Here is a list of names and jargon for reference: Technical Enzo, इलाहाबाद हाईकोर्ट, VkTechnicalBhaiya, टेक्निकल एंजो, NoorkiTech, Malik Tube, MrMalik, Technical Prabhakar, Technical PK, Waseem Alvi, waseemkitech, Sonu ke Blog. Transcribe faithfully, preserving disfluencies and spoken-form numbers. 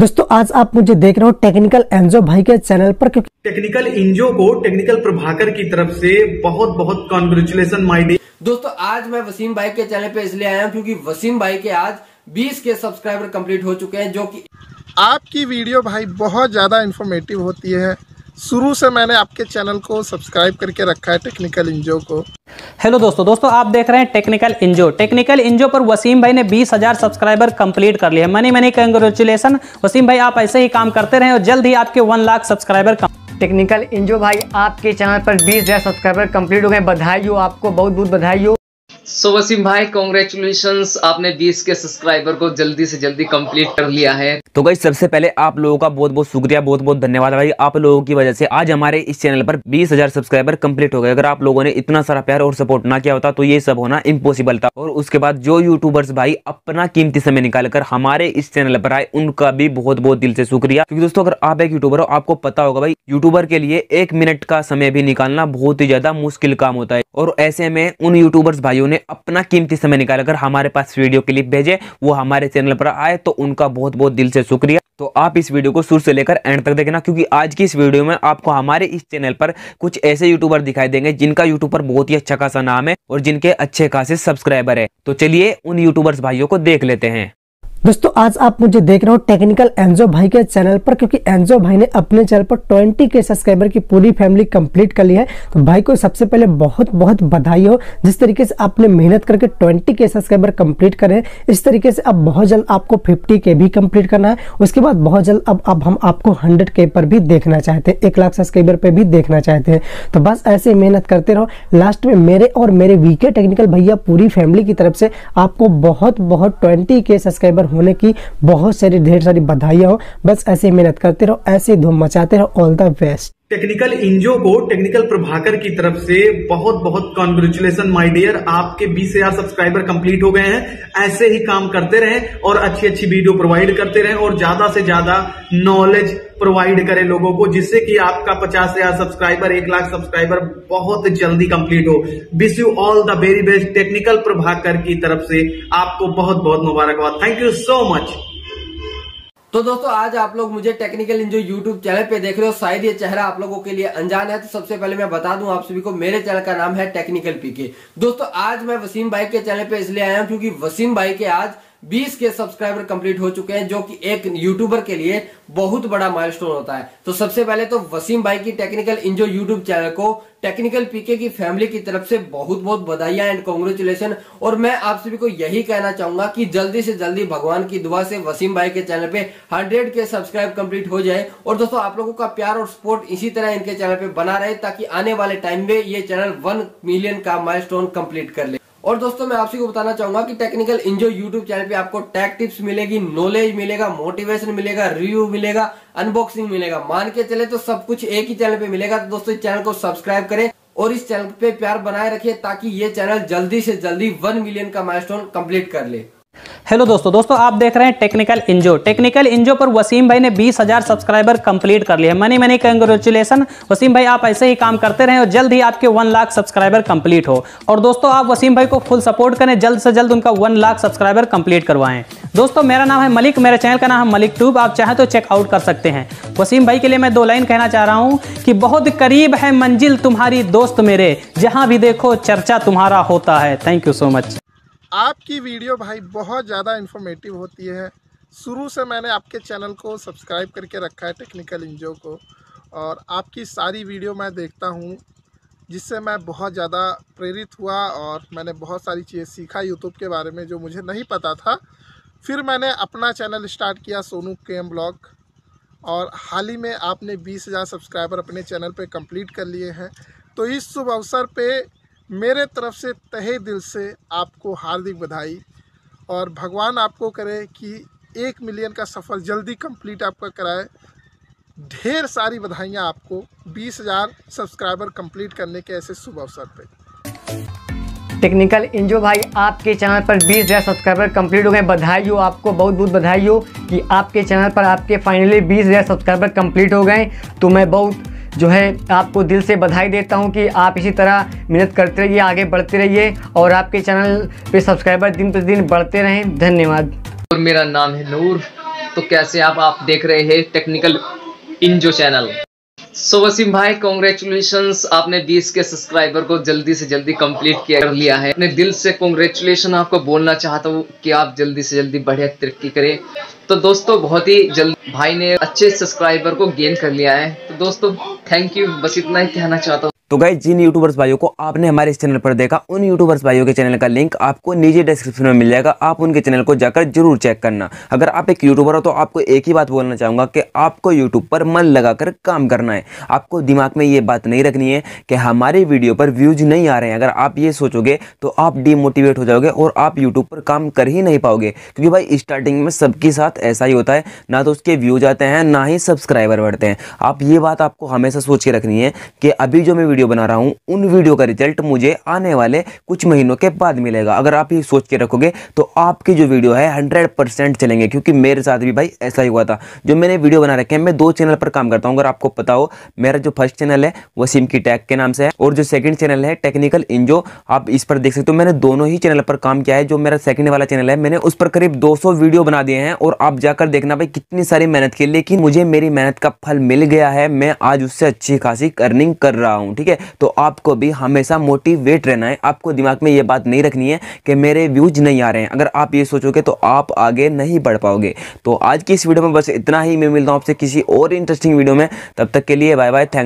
दोस्तों आज आप मुझे देख रहे हो टेक्निकल एंजो भाई के चैनल पर, क्योंकि टेक्निकल एंजो को टेक्निकल प्रभाकर की तरफ से बहुत बहुत कॉन्ग्रेचुलेशन माय डे। दोस्तों आज मैं वसीम भाई के चैनल पे इसलिए आया हूँ क्योंकि वसीम भाई के आज बीस के सब्सक्राइबर कंप्लीट हो चुके हैं, जो कि आपकी वीडियो भाई बहुत ज्यादा इन्फॉर्मेटिव होती है। शुरू से मैंने आपके चैनल को सब्सक्राइब करके रखा है टेक्निकल एंजो को। हेलो दोस्तों, दोस्तों आप देख रहे हैं टेक्निकल एंजो। टेक्निकल एंजो पर वसीम भाई ने बीस हज़ार सब्सक्राइबर कंप्लीट कर लिए हैं। मनी मनी कंग्रेचुलेसन वसीम भाई, आप ऐसे ही काम करते रहें और जल्द ही आपके वन लाख सब्सक्राइबर। टेक्निकल एंजो भाई आपके चैनल पर बीस हजार सब्सक्राइबर कम्प्लीट हो गए, बधाई हो आपको, बहुत बहुत बधाई हो। सो so, वसीम भाई कॉन्ग्रेचुलेशंस, आपने बीस के सब्सक्राइबर को जल्दी से जल्दी कंप्लीट कर लिया है। तो गाइस सबसे पहले आप लोगों का बहुत बहुत शुक्रिया, बहुत बहुत धन्यवाद भाई। आप लोगों की वजह से आज हमारे इस चैनल पर बीस हज़ार सब्सक्राइबर कंप्लीट हो गए। अगर आप लोगों ने इतना सारा प्यार और सपोर्ट ना किया होता तो ये सब होना इम्पॉसिबल था। और उसके बाद जो यूट्यूबर्स भाई अपना कीमती समय निकाल कर हमारे इस चैनल पर आए, उनका भी बहुत बहुत दिल से शुक्रिया। क्योंकि दोस्तों अगर आप एक यूट्यूबर हो, आपको पता होगा भाई यूट्यूबर के लिए एक मिनट का समय भी निकालना बहुत ही ज्यादा मुश्किल काम होता है। और ऐसे में उन यूट्यूबर्स भाइयों ने अपना कीमती समय निकालकर हमारे पास वीडियो क्लिप भेजे, वो हमारे चैनल पर आए, तो उनका बहुत बहुत दिल से शुक्रिया। तो आप इस वीडियो को शुरू से लेकर एंड तक देखना, क्योंकि आज की इस वीडियो में आपको हमारे इस चैनल पर कुछ ऐसे यूट्यूबर दिखाई देंगे जिनका यूट्यूब पर बहुत ही अच्छा खासा नाम है और जिनके अच्छे खासे सब्सक्राइबर है। तो चलिए उन यूट्यूबर्स भाइयों को देख लेते हैं। दोस्तों आज आप मुझे देख रहे हो टेक्निकल एंजो भाई के चैनल पर, क्योंकि एंजो भाई ने अपने चैनल पर बीस के सब्सक्राइबर की पूरी फैमिली कंप्लीट कर ली है। तो भाई को सबसे पहले बहुत बहुत बधाई हो। जिस तरीके से आपने मेहनत करके बीस के सब्सक्राइबर कंप्लीट करें, इस तरीके से अब बहुत जल्द आपको पचास के भी कंप्लीट करना है। उसके बाद बहुत जल्द अब अब हम आपको हंड्रेड के पर भी देखना चाहते हैं, एक लाख सब्सक्राइबर पर भी देखना चाहते हैं। तो बस ऐसे मेहनत करते रहो। लास्ट में मेरे और मेरे वीके टेक्निकल भैया पूरी फैमिली की तरफ से आपको बहुत बहुत बीस के सब्सक्राइबर होने की बहुत सारी ढेर सारी बधाइयां हो। बस ऐसे मेहनत करते रहो, ऐसे धूम मचाते रहो। All the best. टेक्निकल एंजो को टेक्निकल प्रभाकर की तरफ से बहुत बहुत कॉन्ग्रेचुलेशन माय डियर, आपके बीस हज़ार सब्सक्राइबर कंप्लीट हो गए हैं। ऐसे ही काम करते रहें और अच्छी अच्छी वीडियो प्रोवाइड करते रहें और ज्यादा से ज्यादा नॉलेज प्रोवाइड करें लोगों को, जिससे कि आपका पचास हज़ार सब्सक्राइबर, एक लाख सब्सक्राइबर बहुत जल्दी कंप्लीट हो। Wish you all the very best. Technical Prabhakar की तरफ से आपको बहुत बहुत मुबारकबाद। Thank you so much. तो दोस्तों आज आप लोग मुझे टेक्निकल एंजो यूट्यूब चैनल पे देख रहे हो, शायद ये चेहरा आप लोगों के लिए अनजान है। तो सबसे पहले मैं बता दूं आप सभी को, मेरे चैनल का नाम है टेक्निकल पीके। दोस्तों आज मैं वसीम भाई के चैनल पे इसलिए आया हूं क्योंकि वसीम भाई के आज बीस के सब्सक्राइबर कंप्लीट हो चुके हैं, जो कि एक यूट्यूबर के लिए बहुत बड़ा माइलस्टोन होता है। तो सबसे पहले तो वसीम भाई की टेक्निकल एंजो यूट्यूब चैनल को टेक्निकल पीके की फैमिली की तरफ से बहुत बहुत बधाइयां एंड कांग्रेचुलेशन। और मैं आप सभी को यही कहना चाहूंगा कि जल्दी से जल्दी भगवान की दुआ से वसीम भाई के चैनल पे हंड्रेड के सब्सक्राइब कंप्लीट हो जाए। और दोस्तों आप लोगों का प्यार और सपोर्ट इसी तरह इनके चैनल पे बना रहे, ताकि आने वाले टाइम में ये चैनल वन मिलियन का माइलस्टोन कंप्लीट कर ले। और दोस्तों मैं आपसे को बताना चाहूंगा कि टेक्निकल एंजो यूट्यूब चैनल पे आपको टेक टिप्स मिलेगी, नॉलेज मिलेगा, मोटिवेशन मिलेगा, रिव्यू मिलेगा, अनबॉक्सिंग मिलेगा, मान के चले तो सब कुछ एक ही चैनल पे मिलेगा। तो दोस्तों इस चैनल को सब्सक्राइब करें और इस चैनल पे प्यार बनाए रखिए, ताकि ये चैनल जल्दी से जल्दी वन मिलियन का माइलस्टोन कंप्लीट कर ले। हेलो दोस्तों, दोस्तों आप देख रहे हैं टेक्निकल एंजो। टेक्निकल एंजो पर वसीम भाई ने बीस हज़ार सब्सक्राइबर कंप्लीट कर लिए हैं। मनी मनी कंग्रेचुलेसन वसीम भाई, आप ऐसे ही काम करते रहें और जल्द ही आपके वन लाख सब्सक्राइबर कंप्लीट हो। और दोस्तों आप वसीम भाई को फुल सपोर्ट करें, जल्द से जल्द उनका वन लाख सब्सक्राइबर कंप्लीट करवाएं। दोस्तों मेरा नाम है मलिक, मेरे चैनल का नाम है मलिक ट्यूब, आप चाहें तो चेकआउट कर सकते हैं। वसीम भाई के लिए मैं दो लाइन कहना चाह रहा हूँ कि बहुत करीब है मंजिल तुम्हारी दोस्त मेरे, जहाँ भी देखो चर्चा तुम्हारा होता है। Thank you so much. आपकी वीडियो भाई बहुत ज़्यादा इन्फॉर्मेटिव होती है। शुरू से मैंने आपके चैनल को सब्सक्राइब करके रखा है टेक्निकल एंजो को, और आपकी सारी वीडियो मैं देखता हूँ, जिससे मैं बहुत ज़्यादा प्रेरित हुआ और मैंने बहुत सारी चीज़ें सीखा यूट्यूब के बारे में जो मुझे नहीं पता था। फिर मैंने अपना चैनल स्टार्ट किया सोनू के ब्लॉग, और हाल ही में आपने बीस हज़ार सब्सक्राइबर अपने चैनल पर कंप्लीट कर लिए हैं। तो इस शुभ अवसर पर मेरे तरफ से तहे दिल से आपको हार्दिक बधाई, और भगवान आपको करे कि एक मिलियन का सफ़र जल्दी कंप्लीट आपका कराए। ढेर सारी बधाइयाँ आपको बीस हज़ार सब्सक्राइबर कंप्लीट करने के ऐसे शुभ अवसर पे। टेक्निकल एंजो भाई आपके चैनल पर बीस हज़ार सब्सक्राइबर कंप्लीट हो गए, बधाई हो आपको, बहुत बहुत बधाई हो कि आपके चैनल पर आपके फाइनली बीस हज़ार सब्सक्राइबर कंप्लीट हो गए। तो मैं बहुत जो है आपको दिल से बधाई देता हूं कि आप इसी तरह मेहनत करते रहिए, आगे बढ़ते रहिए, और आपके चैनल पे सब्सक्राइबर दिन प्रतिदिन बढ़ते रहें। धन्यवाद। और मेरा नाम है नूर, तो कैसे आप आप देख रहे हैं टेक्निकल इंजो चैनल। सो वसीम भाई कॉन्ग्रेचुलेशंस, आपने बीस के सब्सक्राइबर को जल्दी से जल्दी कंप्लीट कर लिया है। अपने दिल से कॉन्ग्रेचुलेशन आपको बोलना चाहता हूँ कि आप जल्दी से जल्दी बढ़िया तरक्की करें। तो दोस्तों बहुत ही जल्दी भाई ने अच्छे सब्सक्राइबर को गेन कर लिया है। तो दोस्तों थैंक यू, बस इतना ही कहना चाहता हूँ। तो गाइस, जिन यूट्यूबर्स भाइयों को आपने हमारे इस चैनल पर देखा, उन यूट्यूबर्स भाइयों के चैनल का लिंक आपको नीचे डिस्क्रिप्शन में मिल जाएगा। आप उनके चैनल को जाकर जरूर चेक करना। अगर आप एक यूट्यूबर हो तो आपको एक ही बात बोलना चाहूँगा कि आपको यूट्यूब पर मन लगाकर काम करना है। आपको दिमाग में ये बात नहीं रखनी है कि हमारे वीडियो पर व्यूज नहीं आ रहे हैं। अगर आप ये सोचोगे तो आप डीमोटिवेट हो जाओगे और आप यूट्यूब पर काम कर ही नहीं पाओगे, क्योंकि भाई स्टार्टिंग में सबके साथ ऐसा ही होता है, ना तो उसके व्यूज आते हैं ना ही सब्सक्राइबर बढ़ते हैं। आप ये बात आपको हमेशा सोच के रखनी है कि अभी जो मैं वीडियो बना रहा हूं उन वीडियो का रिजल्ट मुझे आने वाले कुछ महीनों के बाद मिलेगा। अगर आप ये सोच के रखोगे तो आपकी जो वीडियो है हंड्रेड परसेंट चलेंगे, क्योंकि मेरे साथ भी भाई ऐसा ही हुआ था। जो मैंने वीडियो बना रखे हैं, मैं दो चैनल पर काम करता हूं। अगर आपको पता हो, मेरा जो फर्स्ट चैनल है वसीम की टैक के नाम से है और जो सेकंड चैनल है टेक्निकल इंजो, आप इस पर देख सकते हो। मैंने दोनों ही चैनल पर काम किया है। जो मेरा सेकंड वाला चैनल है, मैंने उस पर करीब दो सौ वीडियो बना दिए हैं और आप जाकर देखना भाई कितनी सारी मेहनत की, लेकिन मुझे मेरी मेहनत का फल मिल गया है। मैं आज उससे अच्छी खासी अर्निंग कर रहा हूँ। ठीक है, तो आपको भी हमेशा मोटिवेट रहना है। आपको दिमाग में ये बात नहीं रखनी है कि मेरे व्यूज नहीं आ रहे हैं। अगर आप ये सोचोगे तो आप आगे नहीं बढ़ पाओगे। तो आज की इस वीडियो में बस इतना ही। मैं मिलता हूँ आपसे किसी और इंटरेस्टिंग वीडियो में, तब तक के लिए बाय बाय, थैंक्स।